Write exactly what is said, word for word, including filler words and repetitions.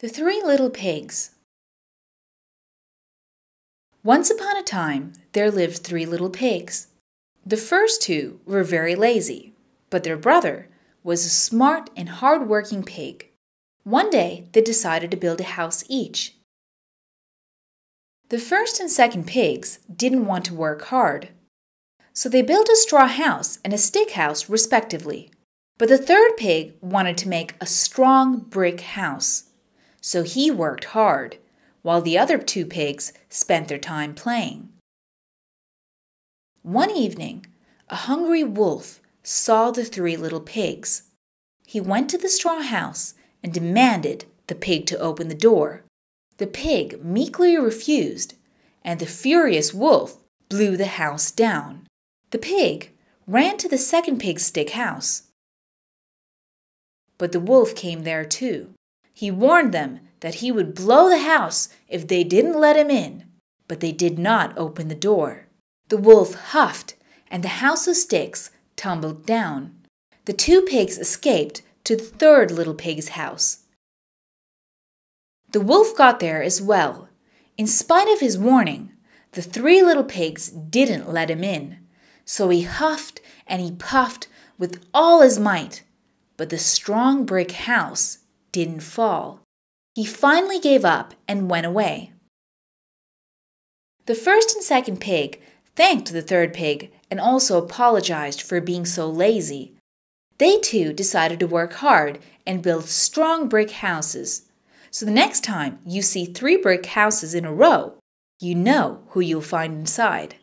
The Three Little Pigs. Once upon a time, there lived three little pigs. The first two were very lazy, but their brother was a smart and hard-working pig. One day, they decided to build a house each. The first and second pigs didn't want to work hard, so they built a straw house and a stick house, respectively. But the third pig wanted to make a strong brick house. So he worked hard, while the other two pigs spent their time playing. One evening, a hungry wolf saw the three little pigs. He went to the straw house and demanded the pig to open the door. The pig meekly refused, and the furious wolf blew the house down. The pig ran to the second pig's stick house. But the wolf came there too. He warned them that he would blow the house if they didn't let him in, but they did not open the door. The wolf huffed, and the house of sticks tumbled down. The two pigs escaped to the third little pig's house. The wolf got there as well. In spite of his warning, the three little pigs didn't let him in, so he huffed and he puffed with all his might, but the strong brick house didn't fall. He finally gave up and went away. The first and second pig thanked the third pig and also apologized for being so lazy. They too decided to work hard and build strong brick houses. So the next time you see three brick houses in a row, you know who you'll find inside.